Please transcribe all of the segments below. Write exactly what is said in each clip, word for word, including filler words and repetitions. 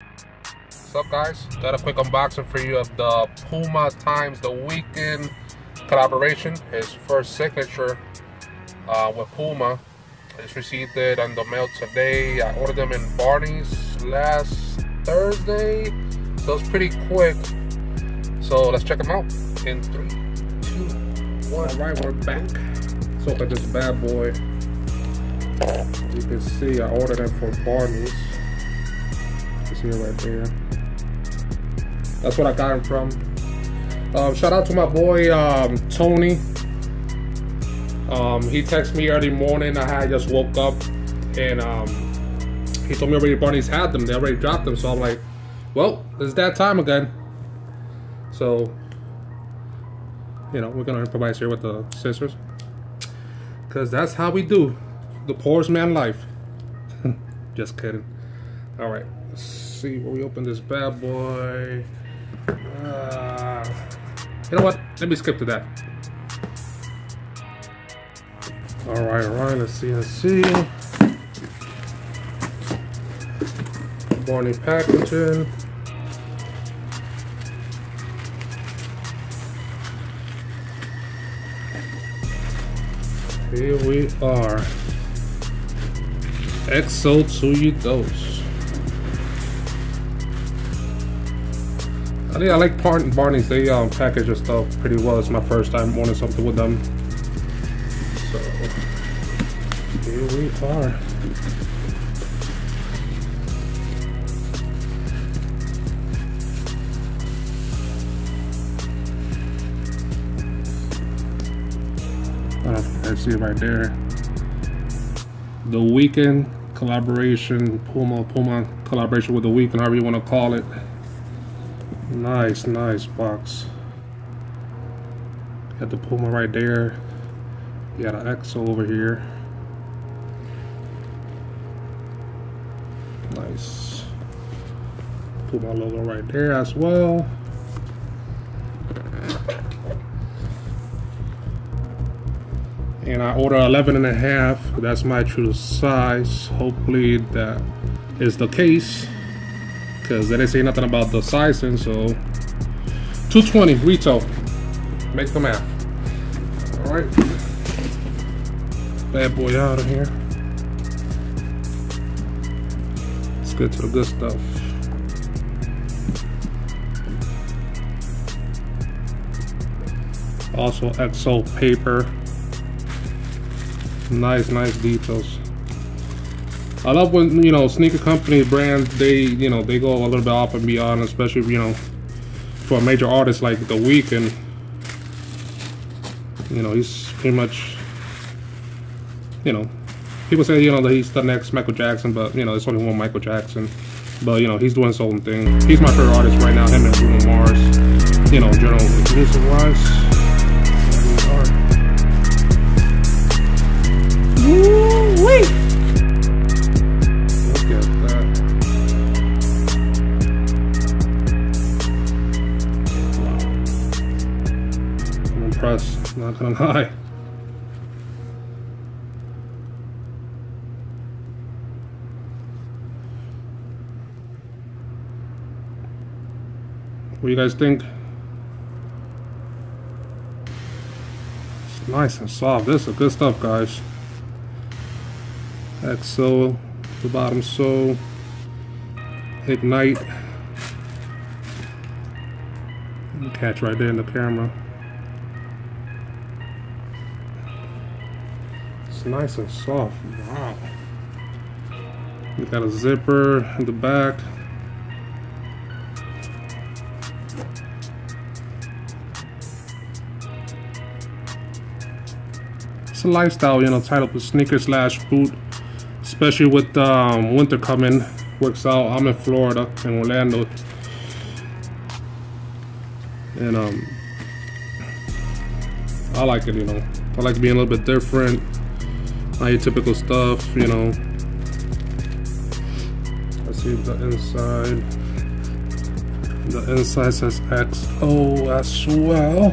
What's up, guys? Got a quick unboxing for you of the Puma times The Weeknd collaboration. His first signature uh, with Puma. I just received it on the mail today. I ordered them in Barney's last Thursday, so it's pretty quick. So let's check them out in three, two, one. All right, we're back. So look at this bad boy. You can see I ordered it for Barney's. You can see it right there. That's what I got him from. Um, shout out to my boy, um, Tony. Um, he texted me early morning. I had just woke up and um, he told me already Barney's had them. They already dropped them. So I'm like, well, it's that time again. So, you know, we're going to improvise here with the scissors. Because that's how we do the poorest man life. Just kidding. All right. Let's see where we open this bad boy. Uh, you know what? Let me skip to that. All right, all right. Let's see, let's see. Barney packaging. Here we are. X O to you dose. I think I like Barney's. They um, package their stuff pretty well. It's my first time wanting something with them. So here we are. I don't know if you can see it right there. The Weeknd collaboration, Puma Puma collaboration with The Weeknd, however you want to call it. Nice, nice box. Got the Puma right there. You got an X O over here. Nice. Puma logo right there as well. And I order eleven and a half. That's my true size. Hopefully that is the case. Because they didn't say nothing about the sizing, so two twenty retail. Make the math. All right, bad boy out of here. Let's get to the good stuff. Also X O paper. Nice, nice details. I love when, you know, sneaker company brands, they, you know, they go a little bit off and beyond, especially, you know, for a major artist like The Weeknd. You know, he's pretty much, you know, people say, you know, that he's the next Michael Jackson, but, you know, there's only one Michael Jackson. But, you know, he's doing his own thing. He's my favorite artist right now, him and Bruno Mars, you know, general music-wise. Impressed, not gonna lie. What do you guys think? It's nice and soft. This is good stuff, guys. X O, the bottom sole, Ignite. Catch right there in the camera. It's nice and soft. Wow. We got a zipper in the back. It's a lifestyle, you know, tied up with sneakers slash boot, especially with um, winter coming. Works out. I'm in Florida, in Orlando, and um, I like it. You know, I like being a little bit different. Not your typical stuff, you know. Let's see the inside. The inside says X O as well.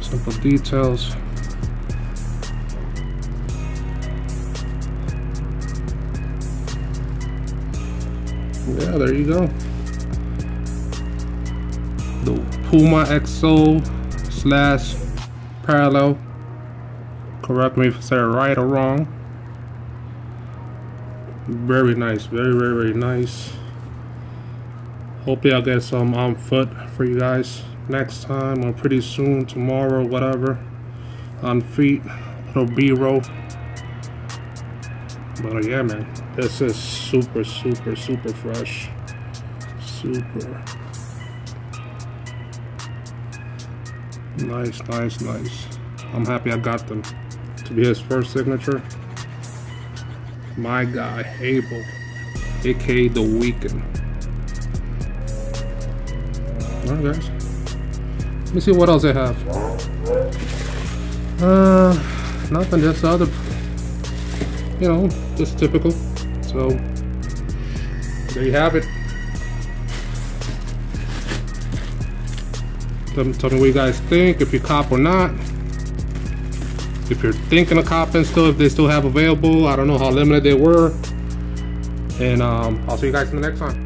Simple details. yeah, there you go. The Puma X O slash parallel. Correct me if I said right or wrong. Very nice, very, very, very nice. Hopefully I'll get some on foot for you guys next time or pretty soon, tomorrow, whatever. On feet, little B-roll. But uh, yeah, man, this is super, super, super fresh. Super. Nice, nice, nice. I'm happy I got them. To be his first signature. My guy, Abel, aka The Weeknd. Alright, guys. Let me see what else I have. Uh, nothing, just the other, you know, just typical. So, there you have it. Tell me, tell me what you guys think, if you cop or not. If you're thinking of copping still, if they still have available, I don't know how limited they were. And um, I'll see you guys in the next time.